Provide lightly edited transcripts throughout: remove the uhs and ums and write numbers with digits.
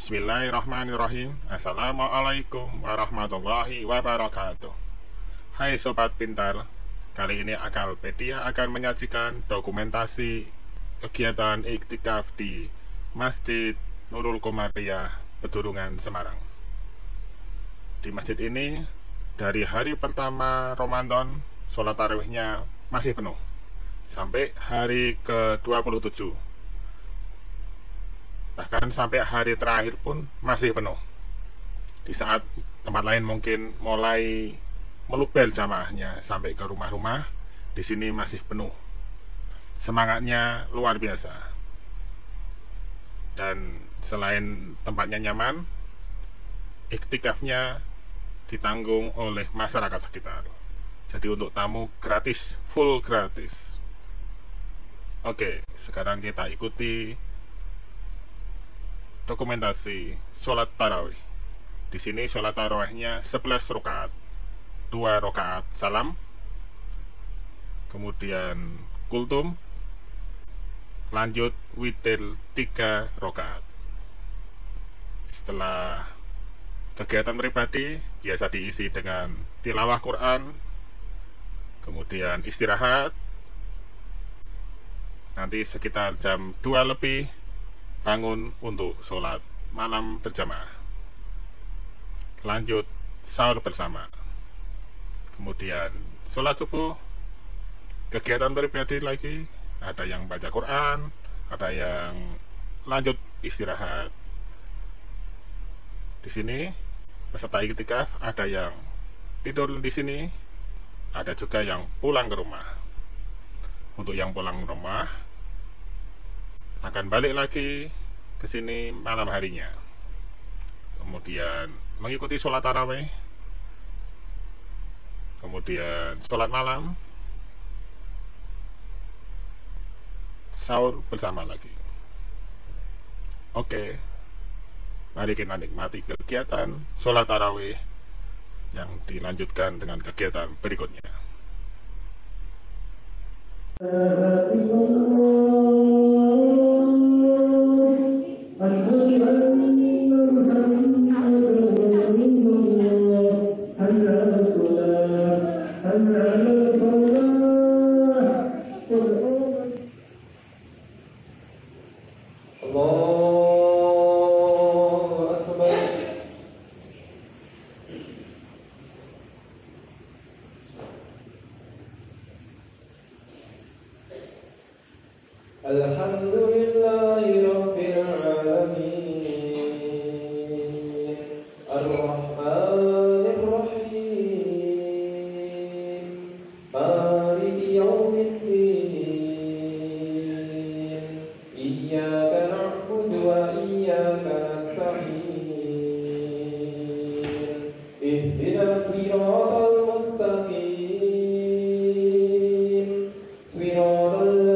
Bismillahirrahmanirrahim. Assalamualaikum warahmatullahi wabarakatuh. Hai Sobat Pintar, kali ini AkalPedia akan menyajikan dokumentasi kegiatan i'tikaf di Masjid Nurul Qomariah, Pedurungan Semarang. Di masjid ini, dari hari pertama Ramadan, sholat tarawihnya masih penuh sampai hari ke-27. Bahkan sampai hari terakhir pun masih penuh. Di saat tempat lain mungkin mulai melubel jamaahnya sampai ke rumah-rumah, di sini masih penuh. Semangatnya luar biasa. Dan selain tempatnya nyaman, i'tikafnya ditanggung oleh masyarakat sekitar. Jadi untuk tamu gratis, full gratis. Oke, sekarang kita ikuti dokumentasi sholat tarawih. Di sini sholat tarawihnya 11 rakaat, 2 rakaat salam, kemudian kultum, lanjut witir 3 rakaat. Setelah kegiatan pribadi biasa diisi dengan tilawah Quran, kemudian istirahat. Nanti sekitar jam 2 lebih bangun untuk sholat malam berjamaah. Lanjut sahur bersama. Kemudian sholat subuh. Kegiatan pribadi lagi. Ada yang baca Quran, ada yang lanjut istirahat. Di sini peserta i'tikaf ada yang tidur di sini, ada juga yang pulang ke rumah. Untuk yang pulang ke rumah akan balik lagi ke sini malam harinya, kemudian mengikuti sholat tarawih, kemudian sholat malam, sahur bersama lagi. Oke, mari kita nikmati kegiatan sholat tarawih yang dilanjutkan dengan kegiatan berikutnya. Alhamdulillahi Rabbil Alamin, Ar-Rahmanir Rahim, Maliki Yawmiddin, Iyyaka na'budu wa iyyaka nasta'in, Ihdinas siratal mustaqim, siratal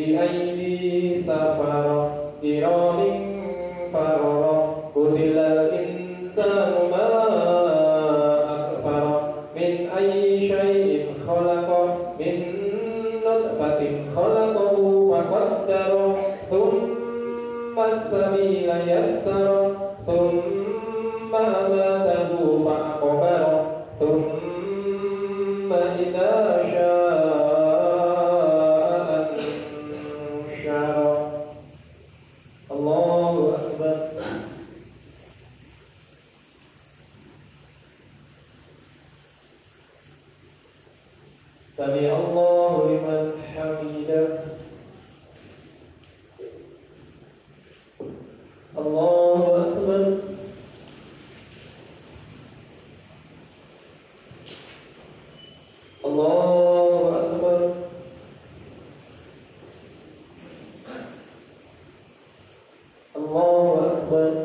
بأيدي سفرة كرام بررة قتل الإنسان ما أكفره من أي شيء خلقه من نطفة خلقه وقدره ثم السبيل فَيَسَّرَهُ ثُمَّ أَمَاتَهُ فَأَقْبَرَهُ ثُمَّ إِذَا شَاءَ أَنشَرَهُ. الله أكبر. سمع الله لمن حمده. الله أكبر. الله أكبر. الله أكبر.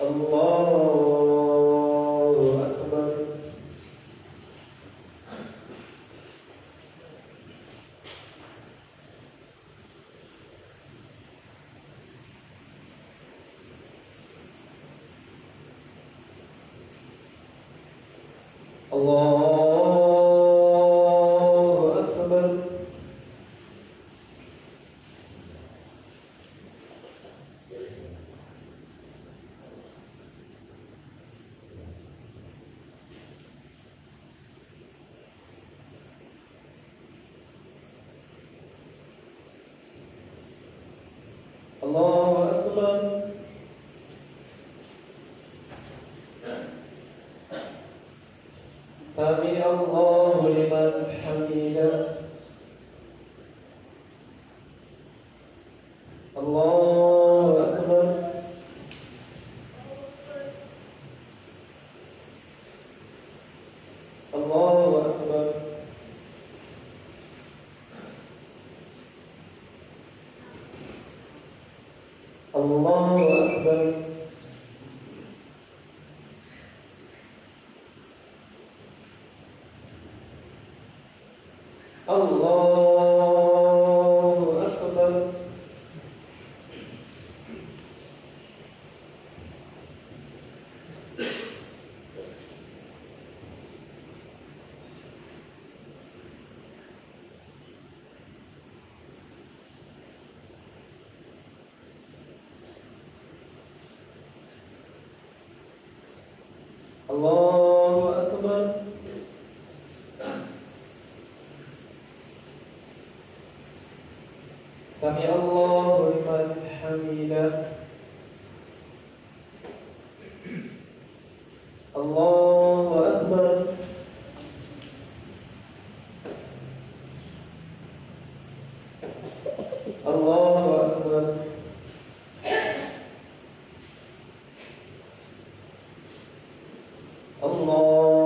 الله أكبر. Allahu Akbar. Allahu Akbar. Sami Allahu liman hamidah. Allahu Akbar. Allahu Akbar. Allahu Akbar. Allahu Akbar.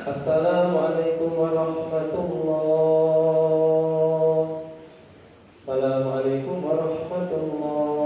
Assalamualaikum warahmatullah. Assalamualaikum warahmatullah.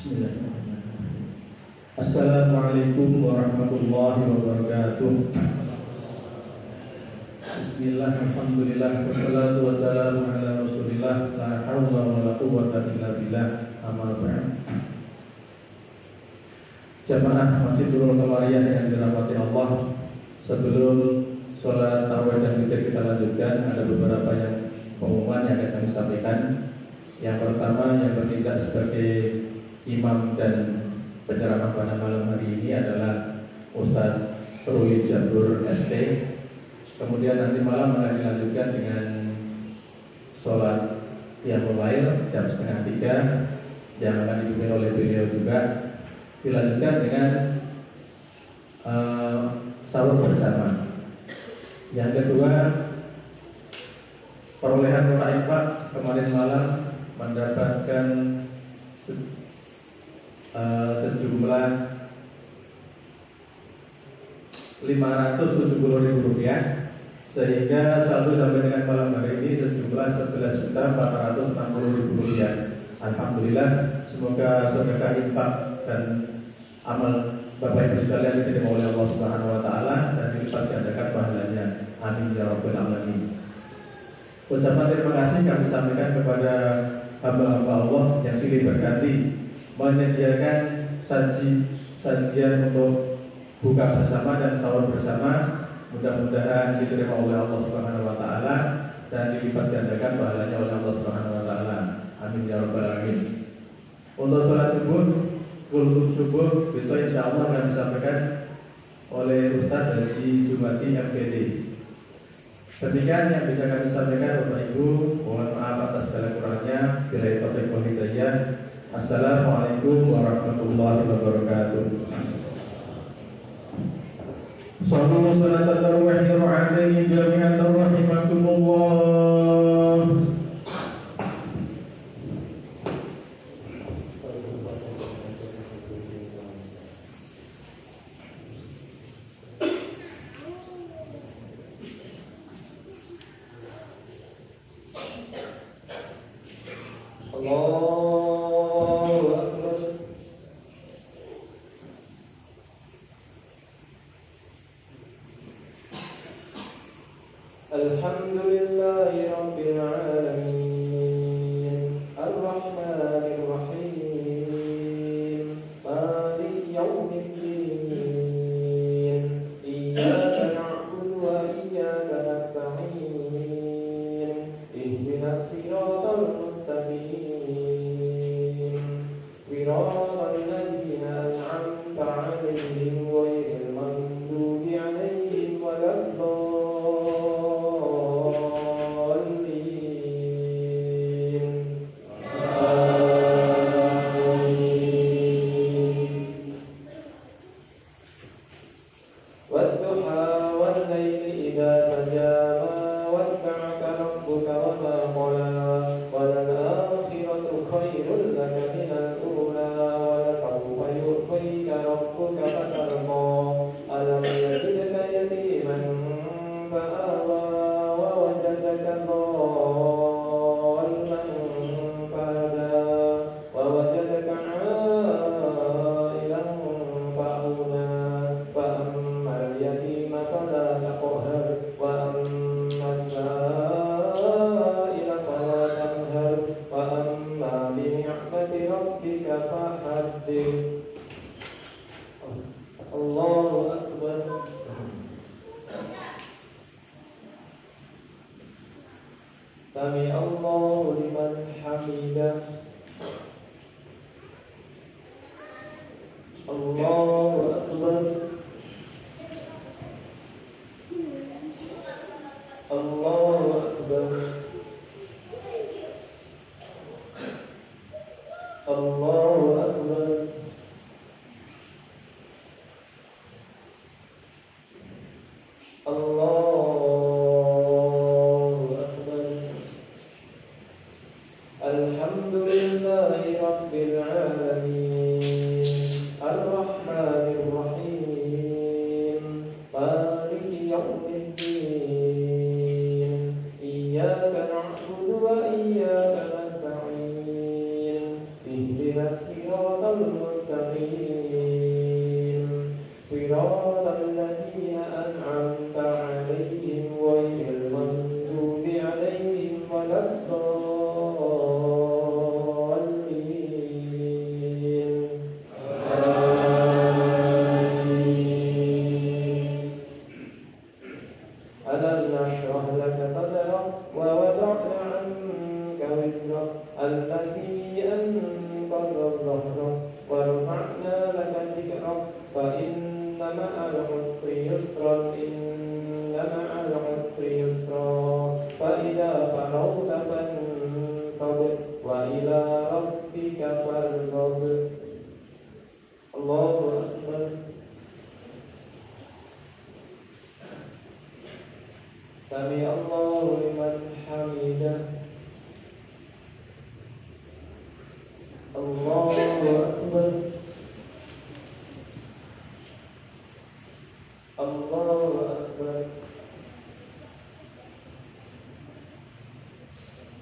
Bismillahirrahmanirrahim. Assalamualaikum warahmatullahi wabarakatuh. Bismillah, alhamdulillah, wassalatu wassalamu ala rasulillah, la hawla wa la quwwata illa billah, amma ba'd. Jamaah Masjid Nurul Qomariah yang dirahmati Allah, sebelum sholat tarawih dan witir kita lanjutkan, ada beberapa yang pengumuman yang akan kami sampaikan. Yang pertama yang bertindak sebagai imam dan penceramah pada malam hari ini adalah Ustadz Ruli Jatmur ST. Kemudian nanti malam akan dilanjutkan dengan sholat yang mulai jam 2:30 yang akan dipimpin oleh beliau juga. Dilanjutkan dengan sahur bersama. Yang kedua, perolehan orang infak kemarin malam mendapatkan sejumlah Rp570.000, sehingga satu sampai dengan malam hari ini sejumlah Rp11.460.000. Alhamdulillah, semoga sedekah infak dan amal Bapak Ibu sekalian diterima oleh Allah Subhanahu wa taala dan dilipat gandakan pahalanya. Amin ya rabbal alamin. Ucapan terima kasih kami sampaikan kepada hamba-hamba Allah yang silih berganti menyediakan sajian untuk buka bersama dan sahur bersama. Mudah-mudahan diterima oleh Allah Subhanahu wa taala dan dilipat gandakan pahalanya oleh Allah Subhanahu wa taala. Amin ya rabbal alamin. Untuk salat subuh, kultum subuh besok insya Allah akan disampaikan oleh Ustadz Haji Jumati FKD. Demikian yang bisa kami sampaikan, Bapak Ibu. Mohon maaf atas segala kurangnya. Billahi taufiq wal hidayah. Assalamualaikum warahmatullahi wabarakatuh. Sallu salatan tarawih alaihi jami'an rahimakumullah. Alhamdulillah. Allahu Akbar. Allahu Akbar.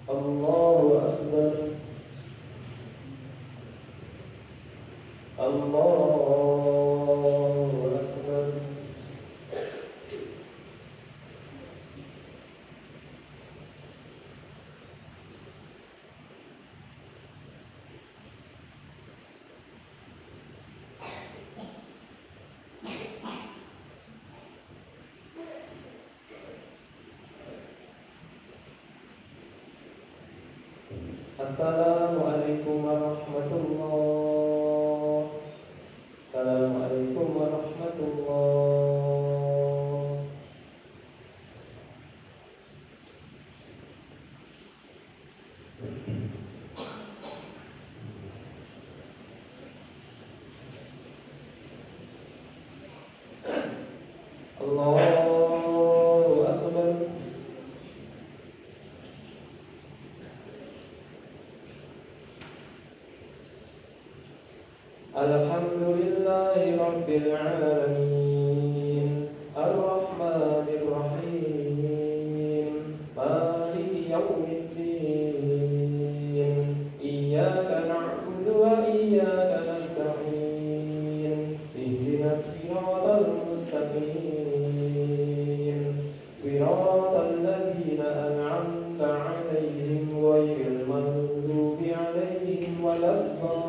Allahu Akbar. Allahu Akbar. Assalamualaikum warahmatullahi. Assalamualaikum warahmatullahi. Allahu Akbar. Alhamdulillahi Rabbil Alamin. Ar-Rahmanir Rahim. Maliki Yawmiddin. Iyyaka na'budu wa iyyaka nasta'in. Ihdinas siratal mustaqim. Siratal ladzina an'amta 'alaihim ghairil maghdubi 'alaihim waladdallin.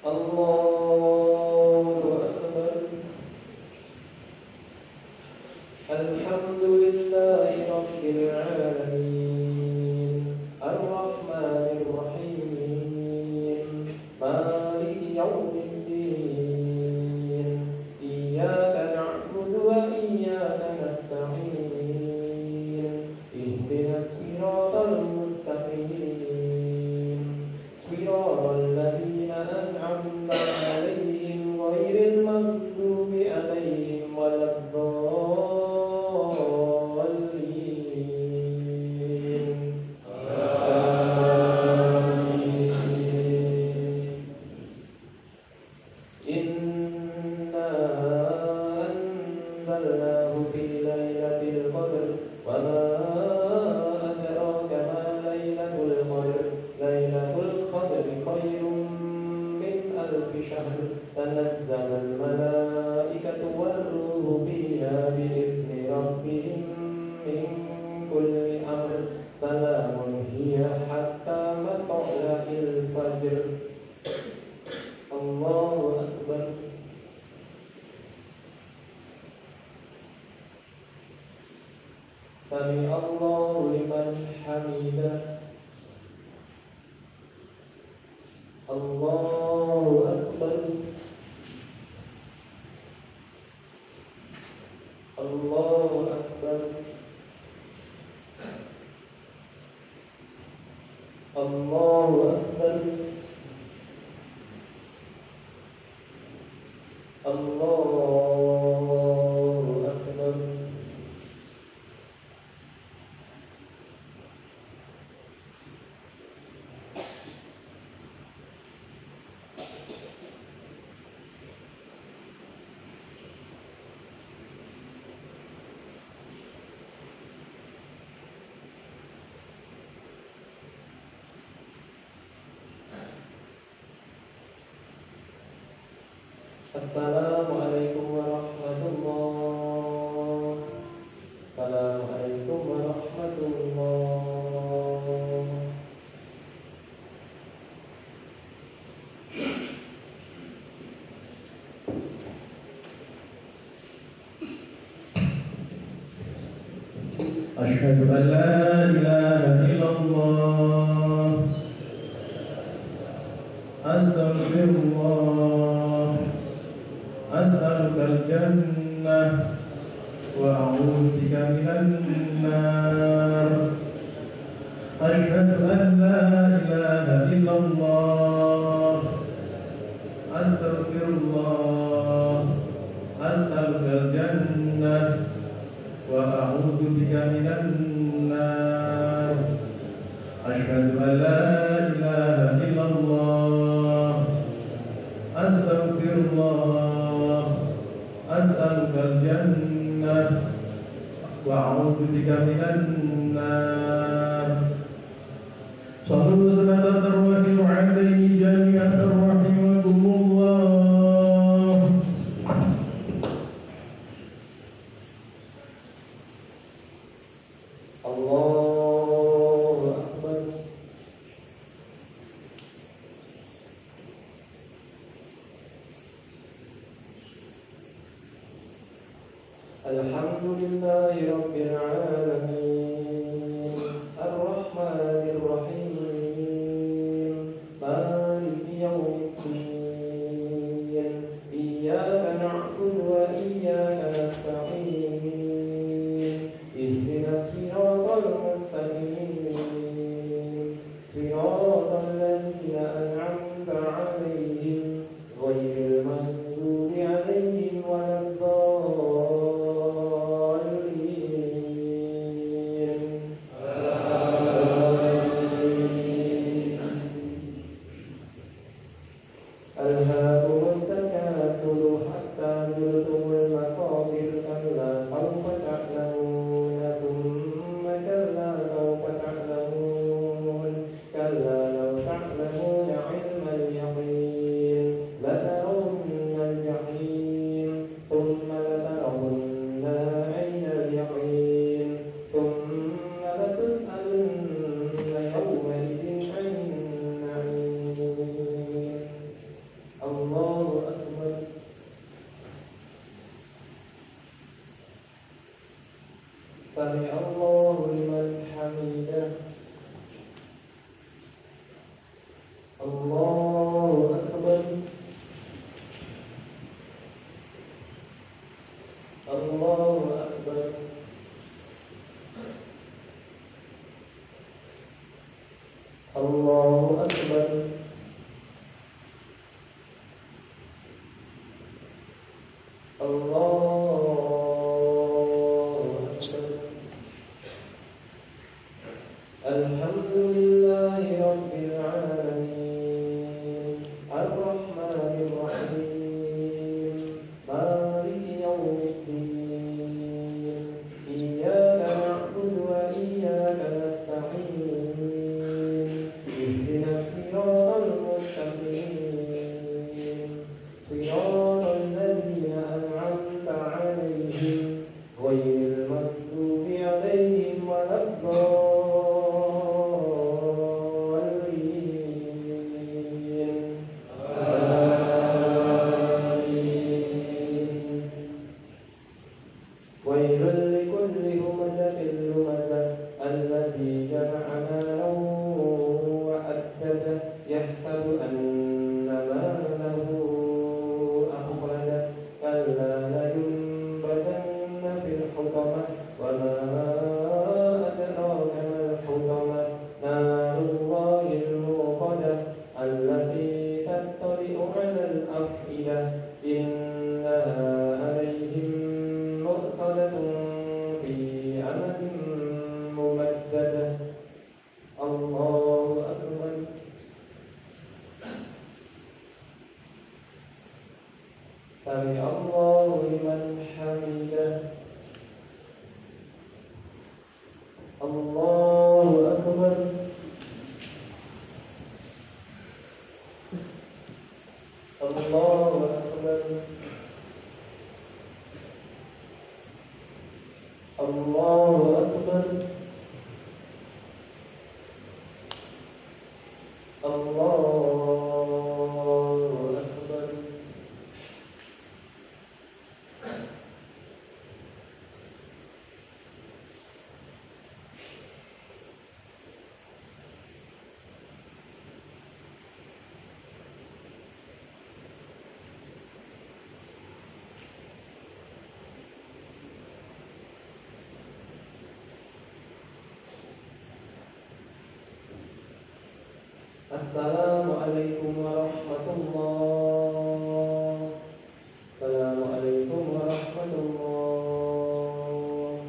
Allahu Akbar. Assalamualaikum warahmatullahi wabarakatuh. Assalamualaikum warahmatullahi wabarakatuh. Asyhadu an la ilaha illallah. Astaghfirullah. أسألك الجنة وأعوذ بك من النار. أشهد أن لا إله إلا الله. أستغفر الله. أسألك الجنة وأعوذ بك من النار. أشهد أن لا إله إلا الله. أستغفر الله. أسألك الجنة وأعوذ بك من النار. صلوا صلاة ترحم عليه جميعا رحمكم الله. الله أكبر. الحمد لله رب العالمين الرحمن الرحيم مالك يوم الدين إياك نعبد وإياك نستعين اهدنا الصراط المستقيم صراط الذين أنعمت عليهم غير المغضوب عليهم ولا الضالين. Allahu Akbar, Allahu Akbar. Assalamualaikum warahmatullahi. Assalamualaikum warahmatullahi.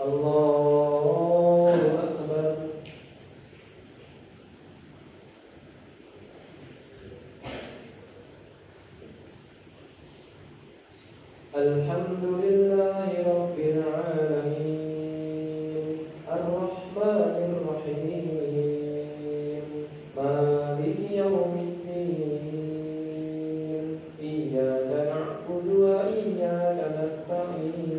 Allahu Akbar. Alhamdulillahi Rabbil Alamin, Ar-Rahmanir Rahim, Maliki Yawmiddin, Iyyaka na'budu wa iyyaka nasta'in,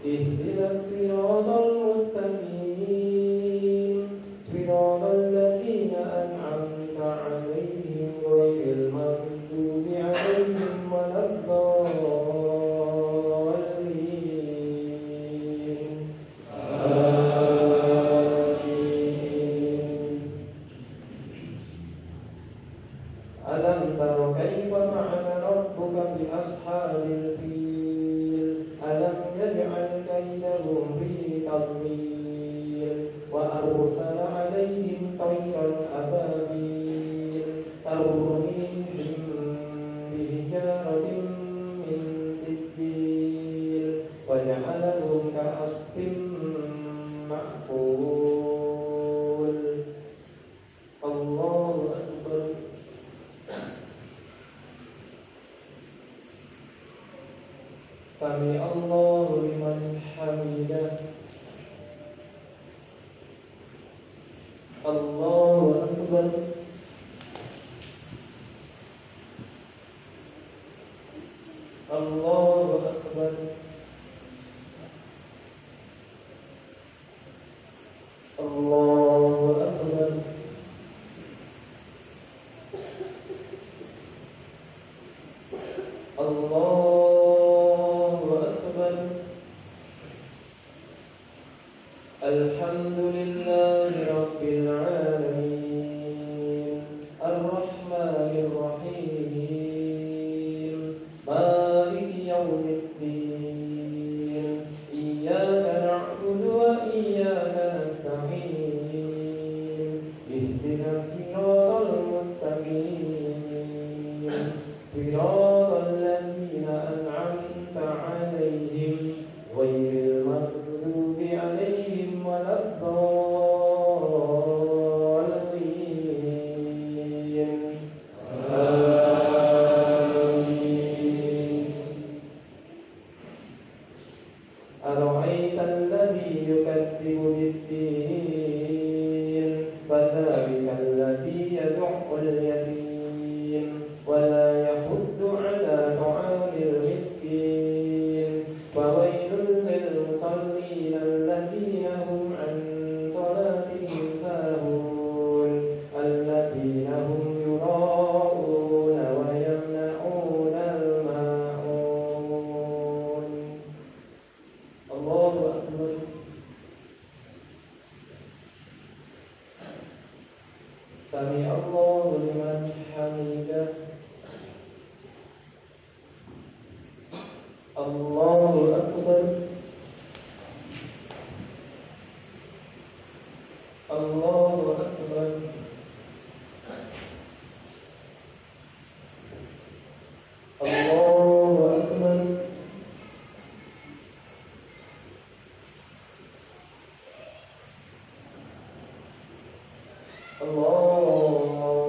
Ihdinas siratal mustaqim, Siratal ladzina an'amta 'alaihim ghairil maghdubi 'alaihim Allah.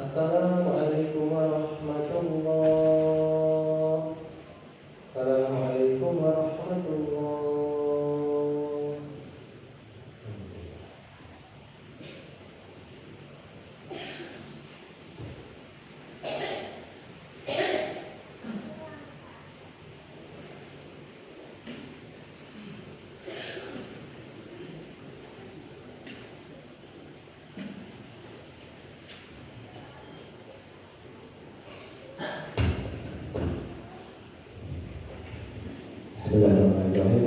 Assalamualaikum warahmatullahi. Assalamualaikum warahmatullahi. Bismillahirrahmanirrahim.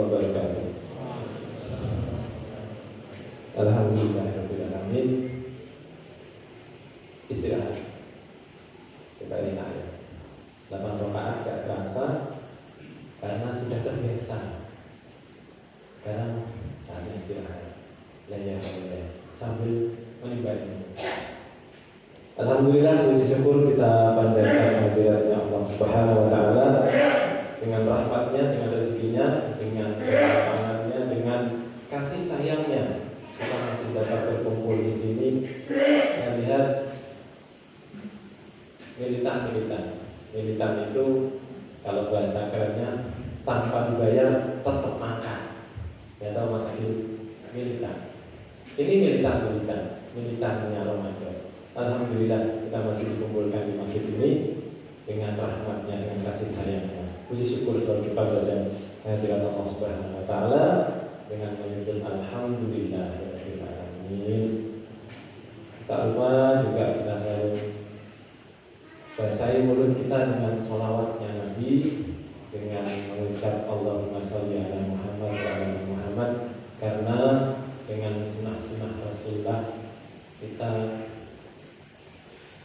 wabarakatuh. Alhamdulillahirrahmanirrahim. Istirahat. Kita lihat ya. 8 rakaat tidak terasa karena sudah terbiasa. Sekarang saatnya istirahat. Ya. Sambil menimbang. Alhamdulillah, puji syukur kita panjatkan hadiratnya Allah Subhanahu wa Ta'ala. Dengan rahmatnya, dengan rezekinya, dengan kemampuannya, dengan kasih sayangnya kita masih dapat berkumpul di sini. Saya lihat militan itu kalau bahasa kerennya tanpa dibayar tetap makan. Ya tahu Mas Agil, militan. Ini militan Nyarom Adon. Alhamdulillah kita masih dikumpulkan di masjid ini dengan rahmatnya, dengan kasih sayangnya. Puji syukur selalu kepada dan hadirat Allah Subhanahu wa Ta'ala dengan menyebut alhamdulillah ya rabbil alamin. Tak lupa juga kita selalu basahi mulut kita dengan sholawatnya Nabi, dengan mengucap Allahumma sholli ala Muhammad wa ala Muhammad, karena dengan sunnah-sunnah Rasulullah kita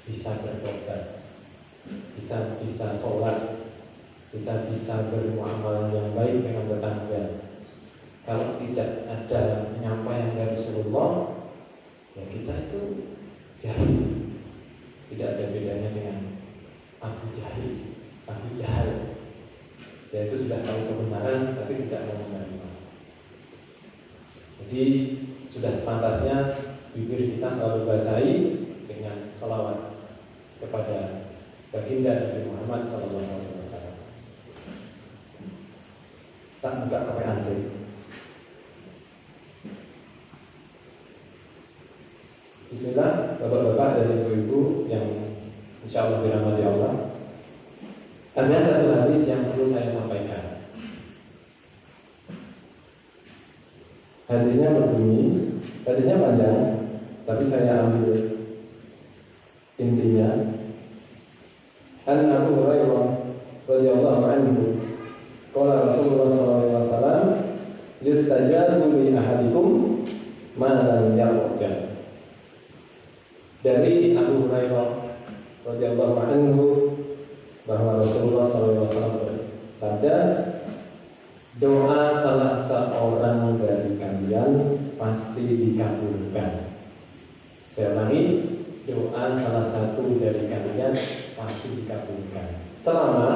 bisa bertobat, bisa sholat, kita bisa bermuamalah yang baik dengan tetangga. Kalau tidak ada penyampaian dari Rasulullah, ya kita itu jahil. Tidak ada bedanya dengan Abu Jahal. Yaitu sudah tahu kebenaran tapi tidak mau menerima. Jadi sudah sepantasnya bibir kita selalu basahi dengan sholawat kepada baginda Nabi Muhammad SAW. Tak buka kapan sih? Bismillah, bapak-bapak dan ibu-ibu yang insya Allah dirahmati Allah. Ada satu hadis yang perlu saya sampaikan. Hadisnya berbunyi, hadisnya panjang, tapi saya ambil intinya. An-Abu Hurairah radhiyallahu anhu. Qala Rasulullah sallallahu alaihi wasallam, "Yustajabu li ahadikum ma lam yarja." Dari Abu Hurairah radhiyallahu anhu bahwa Rasulullah sallallahu alaihi wasallam bersabda, "Doa salah seorang dari kalian pasti dikabulkan." Saya ulangi, doa salah satu dari kalian pasti dikabulkan selama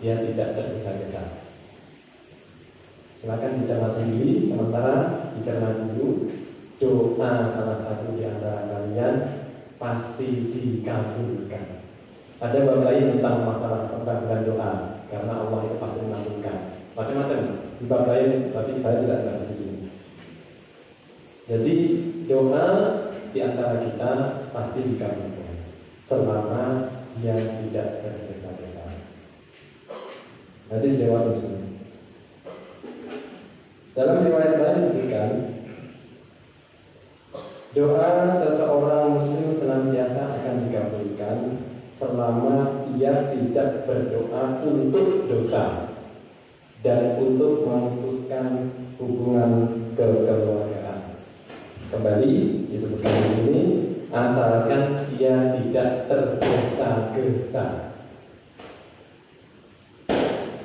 dia tidak tergesa-gesa. Silakan bicara sendiri, sementara bicara dulu. Doa salah satu di antara kalian pasti dikabulkan. Ada bab lain tentang masalah pengabulan doa, karena Allah itu pasti mengabulkan. Macam-macam di bab lain, tapi saya tidak bahas di sini. Jadi doa di antara kita pasti dikabulkan selama dia tidak tergesa-gesa. Hadis riwayat Muslim. Dalam riwayat lain disebutkan doa seseorang muslim senantiasa akan dikabulkan selama ia tidak berdoa untuk dosa dan untuk memutuskan hubungan kekeluargaan. Kembali disebutkan di sini, asalkan ia tidak tergesa-gesa.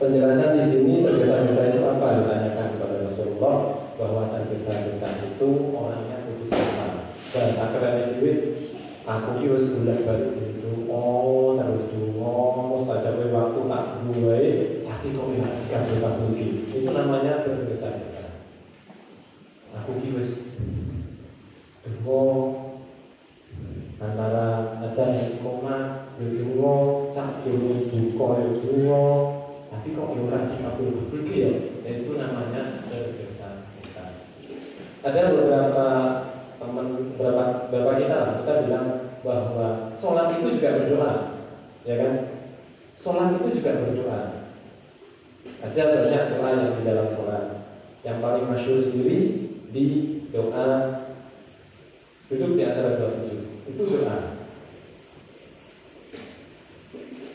Penjelasan di sini tergesa-gesa itu apa? Ditanyakan kepada Rasulullah bahwa tergesa-gesa itu orangnya putus asa. Bahasa kerennya duit, aku kios bulat balik itu, oh terus dulu, saja waktu tak gue, tapi kok nggak bisa bukti. Itu namanya tergesa-gesa. Aku kios, dulu. dulu buka dua, tapi kok orang kita perlu pergi ya, itu namanya tergesa-gesa. Ada beberapa teman, beberapa kita bilang bahwa sholat itu juga berdoa, ya kan? Sholat itu juga berdoa. Ada banyak doa yang di dalam sholat. Yang paling masyhur sendiri di doa duduk di antara dua sujud, itu doa.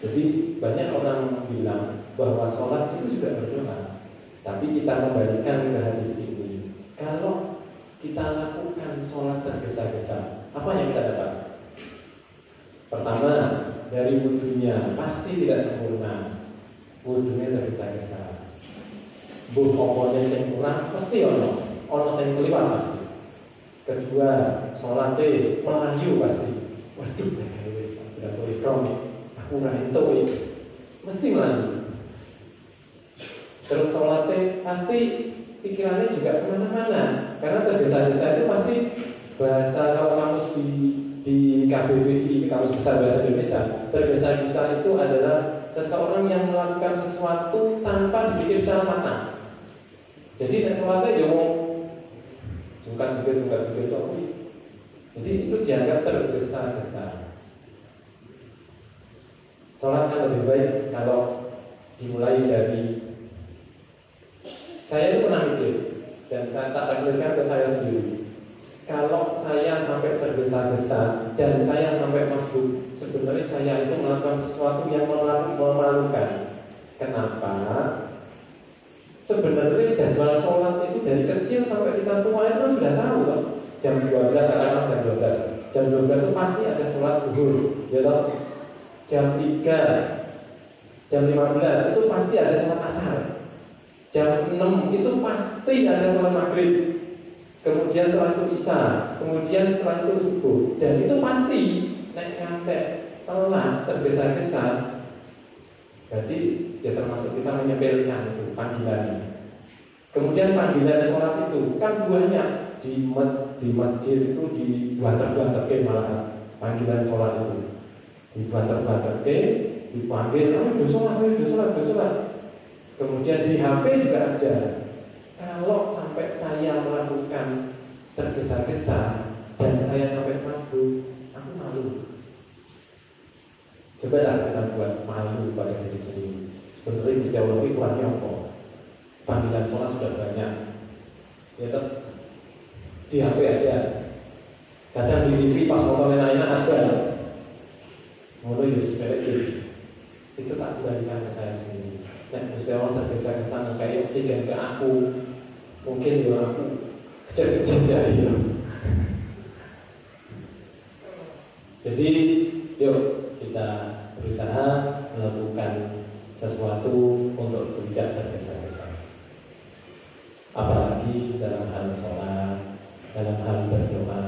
Jadi banyak orang bilang bahwa sholat itu juga berdoa, tapi kita kembalikan ke hadis ini. Kalau kita lakukan sholat tergesa-gesa, apa yang kita dapat? Pertama, dari wudhunya pasti tidak sempurna. Wudhunya tergesa-gesa. Bukokonya yang kurang pasti ono yang kelipat pasti. Kedua, sholatnya melayu pasti. Waduh, tidak boleh komik. Aku ngantuk, mesti melayu. Terus sholatnya pasti pikirannya juga kemana-mana, karena tergesa-gesa itu pasti bahasa kalau kamus di KBBI, kamus besar bahasa Indonesia, tergesa-gesa itu adalah seseorang yang melakukan sesuatu tanpa dipikir secara matang. Jadi sholatnya ya mau jungkat-jungkat tapi jadi itu dianggap tergesa-gesa. Sholat kan lebih baik kalau dimulai dari saya itu pernah mikir dan saya tak refleksikan ke saya sendiri. Kalau saya sampai tergesa-gesa dan saya sampai masbuk, sebenarnya saya itu melakukan sesuatu yang memalukan. Kenapa? Sebenarnya jadwal sholat itu dari kecil sampai kita tua itu sudah tahu loh. Jam 12 kadang jam 12 itu pasti ada sholat zuhur, ya toh. Jam 3, jam 15 itu pasti ada sholat asar. Jam 6 itu pasti ada sholat maghrib. Kemudian setelah itu isya, kemudian setelah itu subuh. Dan itu pasti naik ngantek, telah tergesa-gesa. Berarti ya termasuk kita menyepelekan itu panggilan. Kemudian panggilan sholat itu kan banyak di masjid itu di banter-banterke malah panggilan sholat itu di banter-banterke dipanggil, ayo sholat. Kemudian di HP juga ada. Kalau sampai saya melakukan tergesa-gesa dan saya sampai masuk, aku malu. Coba kita buat malu pada diri sendiri. Sebenarnya bisa lebih kuatnya apa? Panggilan sholat sudah banyak. Ya toh, di HP aja. Kadang di TV pas nonton lain-lain ada. Mulai dari sepeda itu tak kembalikan ke saya sendiri. Dan Gusti Allah tergesa-gesa kayak oksigen ke aku. Mungkin juga aku kecil-kecil dari itu. Jadi yuk kita berusaha melakukan sesuatu untuk tidak tergesa-gesa. Apalagi dalam hal sholat, dalam hal berdoa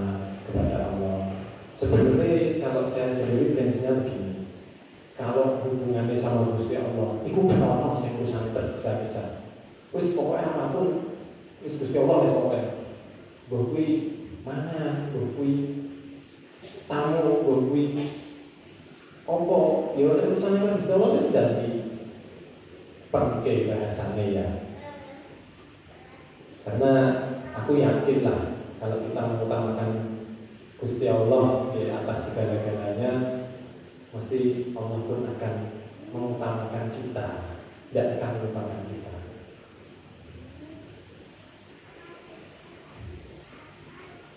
kepada Allah. Sebenarnya kalau saya sendiri prinsipnya begini. Kalau hubungannya sama Gusti Allah, itu benar-benar saya urusan tergesa-gesa. Terus pokoknya apapun Gusti Allah wis pokoke. Mbok kuwi mana, mbok kuwi tamu, mbok kuwi apa ya urusane kan Gusti Allah wis dadi pakai bahasane ya. Karena aku yakin lah kalau kita mengutamakan Gusti Allah di atas segala-galanya, mesti Allah pun akan mengutamakan kita, tidak akan melupakan kita.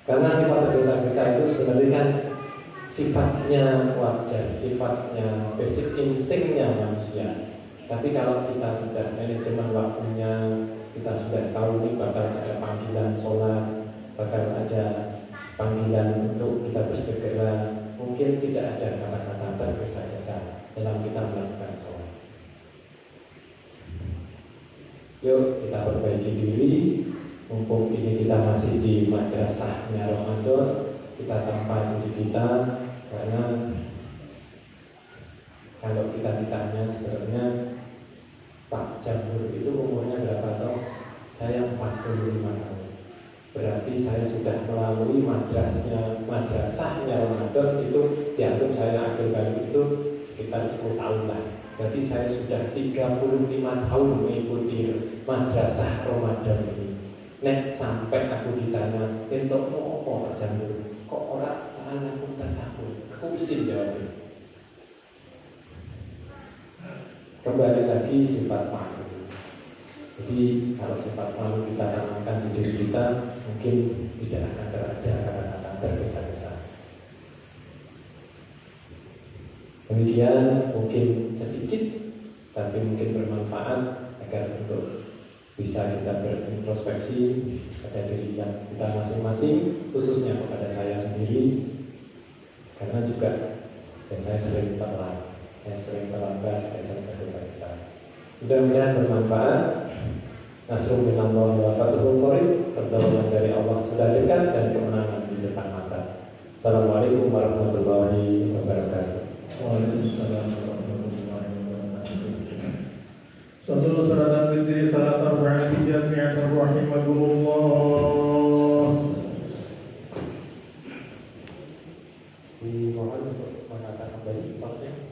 Karena sifat tergesa-gesa itu sebenarnya kan sifatnya wajar, sifatnya basic instingnya manusia. Tapi kalau kita sudah manajemen waktunya, kita sudah tahu nih bakal ada panggilan sholat, bakal ada panggilan untuk kita bersegera, mungkin tidak ada kata-kata tergesa-gesa dalam kita melakukan sholat. Yuk kita perbaiki diri. Mumpung ini kita masih di Madrasah Nyarom Adon, kita tempat diri kita. Karena kalau kita ditanya sebenarnya Pak Jumur itu umurnya berapa tahun? Saya 45 tahun. Berarti saya sudah melalui madrasah Nyarom Adon itu dianggap saya akhir kali itu sekitar 10 tahunan. Jadi saya sudah 35 tahun mengikuti madrasah Ramadan ini. Nek sampai aku ditanya, "Entokmu apa Pak Jamil? Kok ora ana punten aku?" Aku isin jawabnya. Kembali lagi sifat malu. Jadi kalau sifat malu kita tanamkan di diri kita, mungkin tidak akan terada kata-kata tergesa-gesa. Kemudian mungkin sedikit, tapi mungkin bermanfaat agar untuk bisa kita berintrospeksi pada diri kita masing-masing, khususnya kepada saya sendiri, karena juga ya, saya sering terlambat, saya sering tergesa-gesa. Mudah-mudahan bermanfaat. Nasrul min Allah wa fathul qorib, pertolongan dari Allah sudah dekat dan kemenangan di depan mata. Assalamualaikum warahmatullahi wabarakatuh. Waalaikumsalam warahmatullahi wabarakatuh. Sallu salatan fitri salat arba'in fi jami'atir rahimakumullah. Dimohon untuk menata kembali softnya.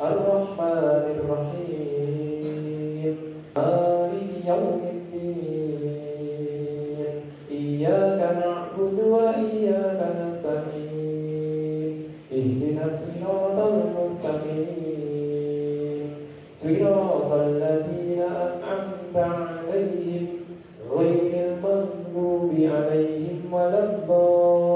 Ar-Rahmanir Rahim, Maliki Yawmiddin, Iyyaka na'budu wa iyyaka nasta'in, Ihdinas siratal mustaqim, Siratal ladzina an'amta 'alaihim, Ghairil maghdubi 'alaihim waladdallin.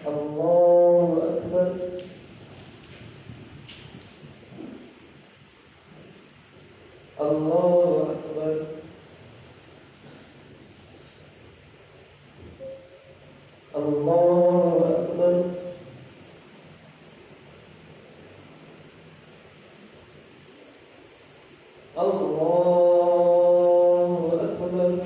Allahu Akbar. Allahu Akbar.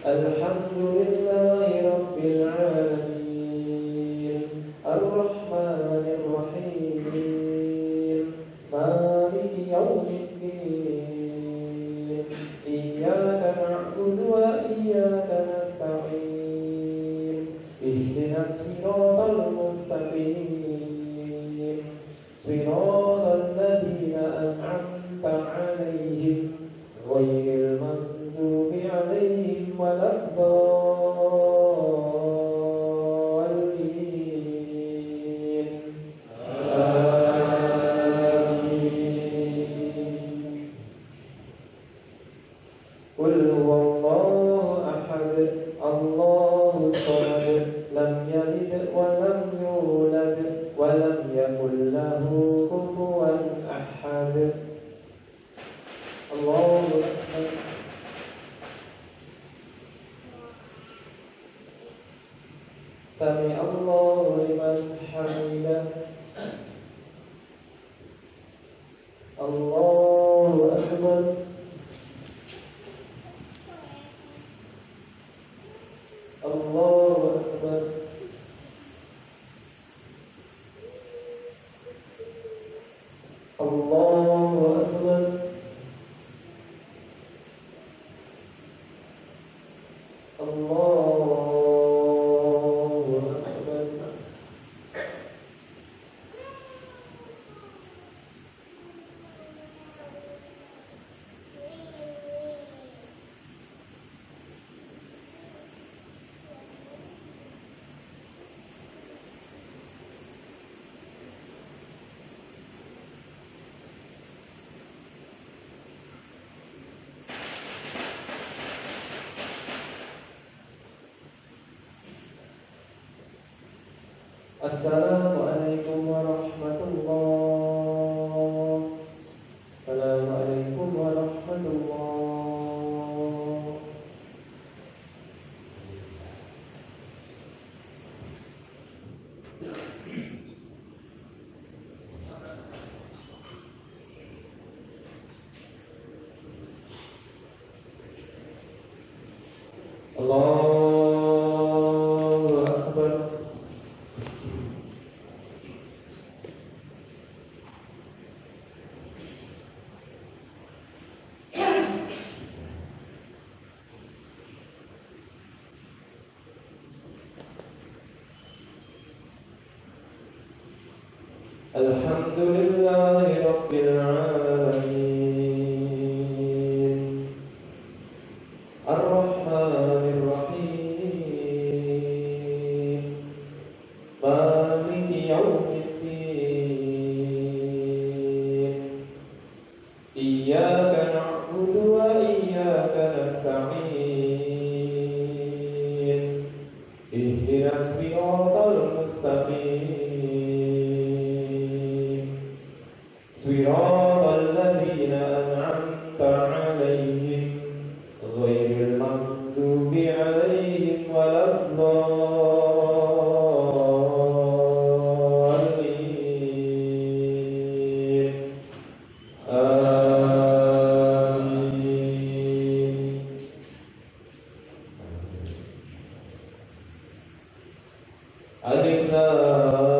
Alhamdulillahi Rabbil Alamin. Ar-Rahmanir Rahim. Maliki Yawmiddin. Iyyaka na'budu wa iyyaka nasta'in. Ihdinas siratal mustaqim. Siratal ladzina an'amta 'alaihim ghayril maghdubi 'alaihim waladdallin. Amin. Qul huwallahu ahad, Allahu samad, lam yalid wa lam yulad wa lam yakul lahu kufuwan ahad. Allahu akbar. Sami Allahu liman hamidah. Allahu akbar. Allahu akbar. Allahu akbar. Allahu akbar. Assalamualaikum warahmatullah. Assalamualaikum warahmatullah. Allahu Akbar. Alhamdulillahi Rabbil Alamin. Ar-Rahmanir Rahim. Maliki Yawmiddin. Iyyaka na'budu wa iyyaka nasta'in. Ihdinas siratal mustaqim. صراط الذين أنعمت عليهم غير المغضوب عليهم ولا الضالين. آمين. ألفنا وَلَا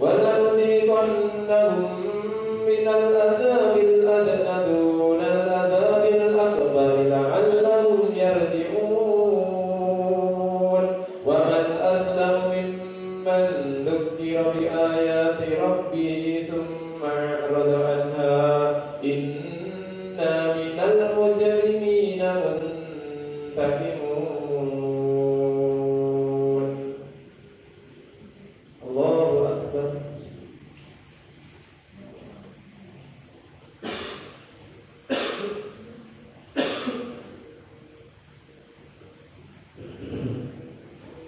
ولنذيقنهم من العذاب الأدنى دون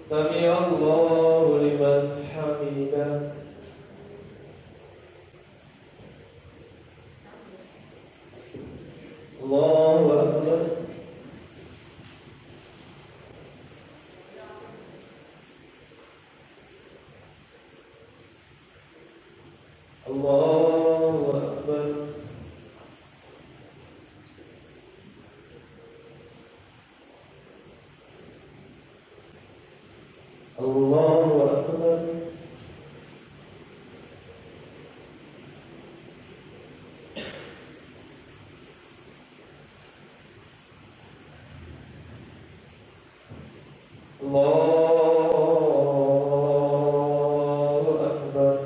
Sami Allahu liman hamidah. Allahu akbar. Allahu akbar. Allahu akbar. Allahu akbar.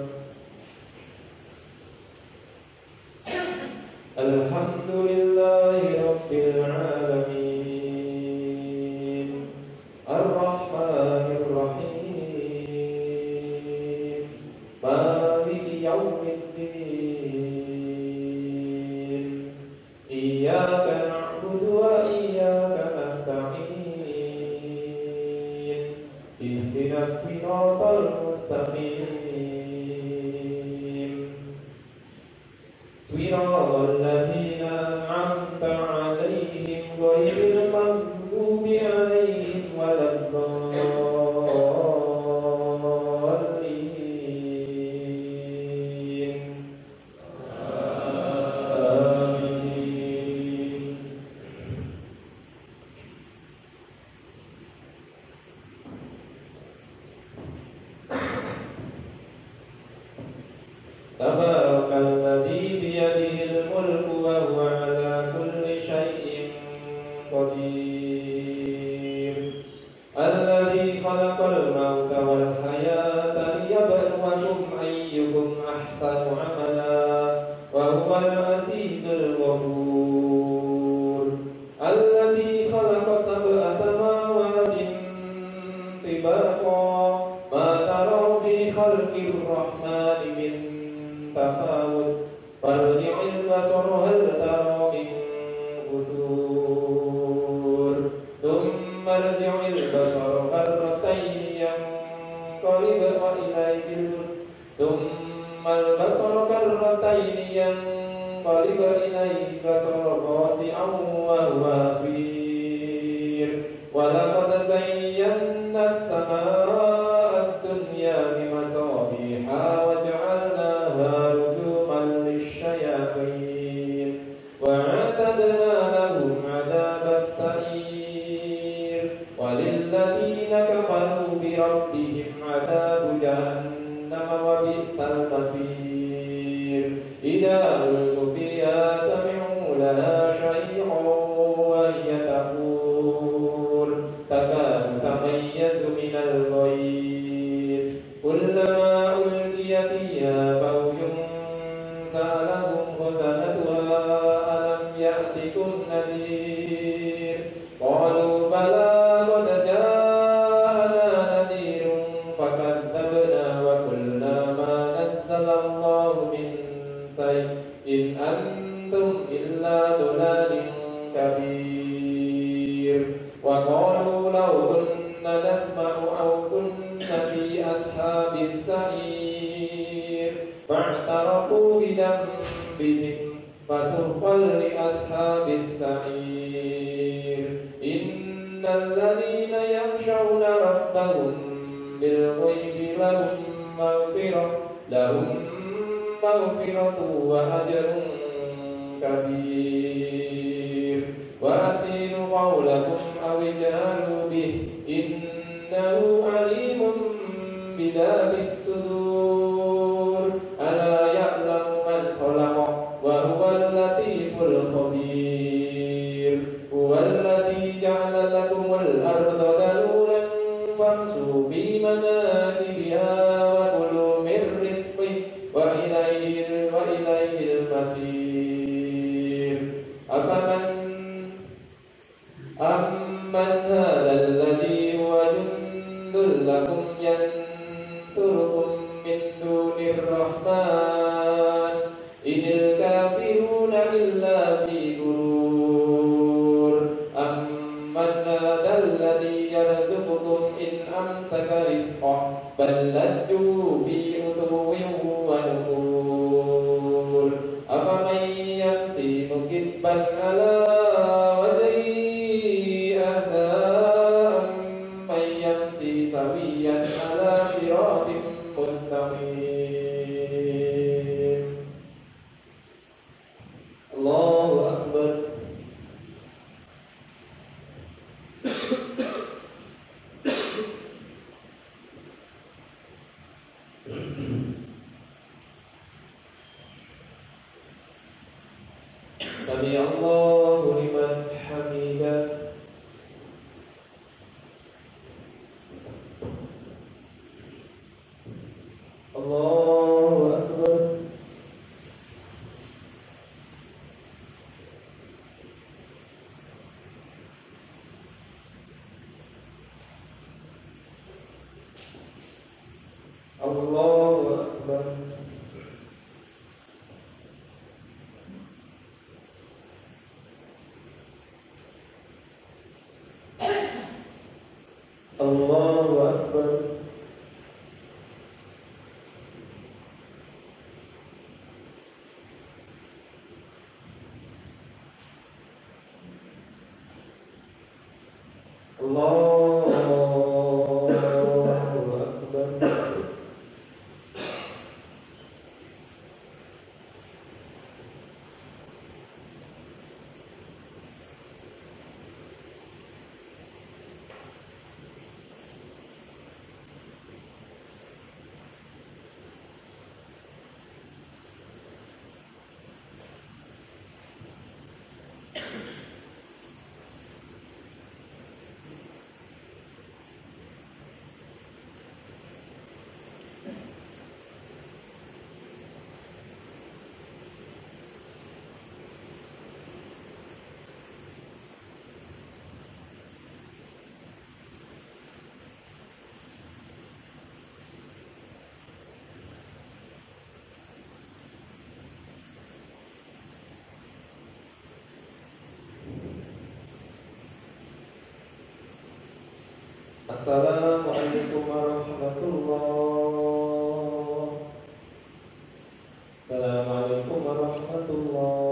Alhamdulillahi rabbil alamin. Ar-Rahmanir Rahim. Maliki yawmiddin. Iyyaka na'budu wa iyyaka nasta'in. Ihdinas siratal mustaqim. Siratal ladzina an'amta 'alaihim ghairil maghdubi 'alaihim waladdallin. Amin. Tabarakalladzi biyadihil mulku wa huwa ala kulli syai'in qadir. Alladzi khalaqal mauta wal hayata liyabluwakum ayyukum ahsanu amala wa huwal azizul ghafur. Alladzi khalaqa sab'a samawati tibaqa ma tara fi khalqir rahmani min تفاوت فارجع البصر هل ترى من فتور ثم ارجع البصر مرتين ينقلب إليك ثم البصر مرتين ينقلب إليك البصر خاسئا وهو حسير ولقد زينا السماء الدنيا بمصابيح وجعلناها رجوما للشياطين وأعتدنا لهم عذاب السعير وللذين كفروا بربهم عذاب جهنم وبئس المصير إذا ألقوا فيها سمعوا لها شهيقا وهي تفور تكاد تميز من الغيظ كلما ألقي فيها فوج سألهم خزنتها ألم يأتكم نذير قالوا بلى قد جاءنا نذير فكذبنا وقلنا ما نزل الله من شيء إن أنتم إلا ضلال كبير وقالوا لو كنا نسمع أو كنا في أصحاب السعير فاعترفوا بذنبهم فسحقا لأصحاب السعير إن الذين يخشون ربهم بالغيب لهم مغفرة وأجر كبير وأحسنوا قولكم أو اجعلوا به إنه عليم بذات الصدور ألا يعلم من خلق وهو اللطيف الخبير هو الذي جعل لكم الأرض ذلولا فامشوا في مناكبها وكلوا من رزقه وإليه المصير أمن هذا الذي هو جند لكم ينصركم من دون الرحمن إن الكافرون إلا في غرور أمن هذا الذي يرزقكم إن أمسك Assalamualaikum warahmatullahi. Assalamualaikum warahmatullahi.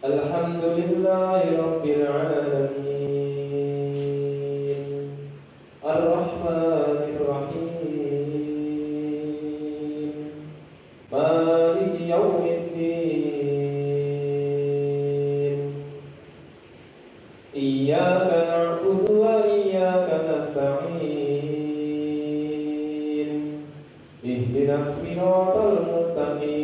Alhamdulillahi Rabbil Alamin Ar-Rahmanir Rahim Maliki Yawmiddin Iyyaka na'budu wa iyyaka nasta'in Ihdinas siratal mustaqim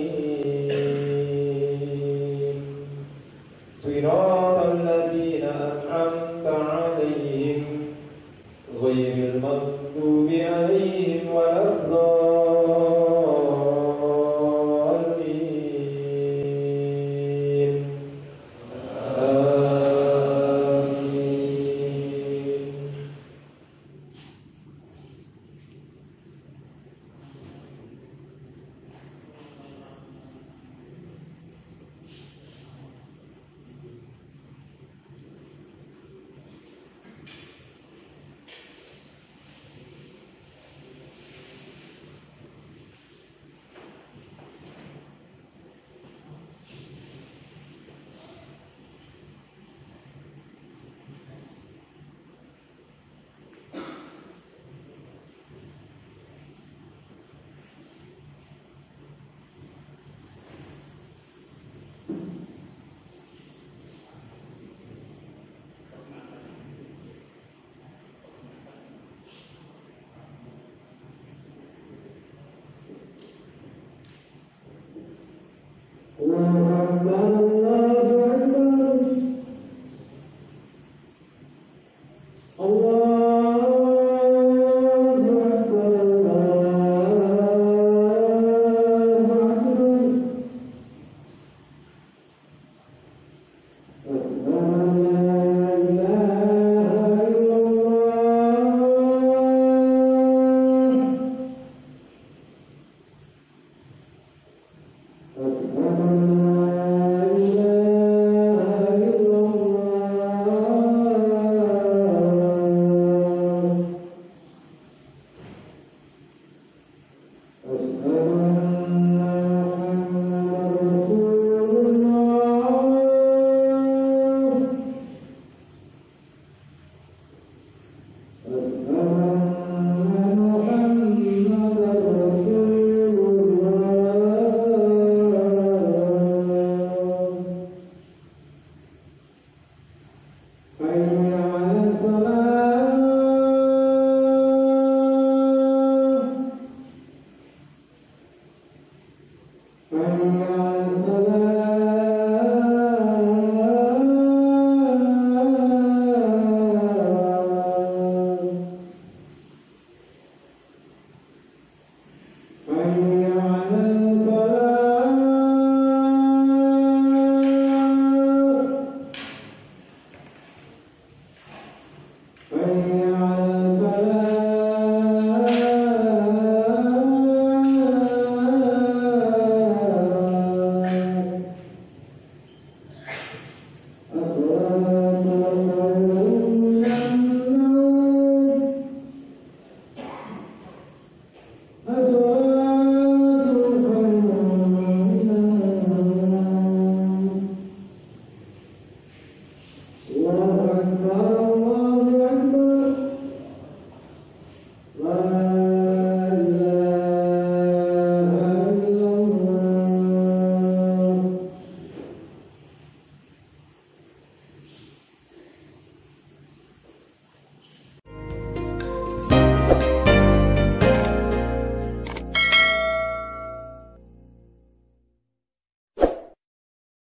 Allah.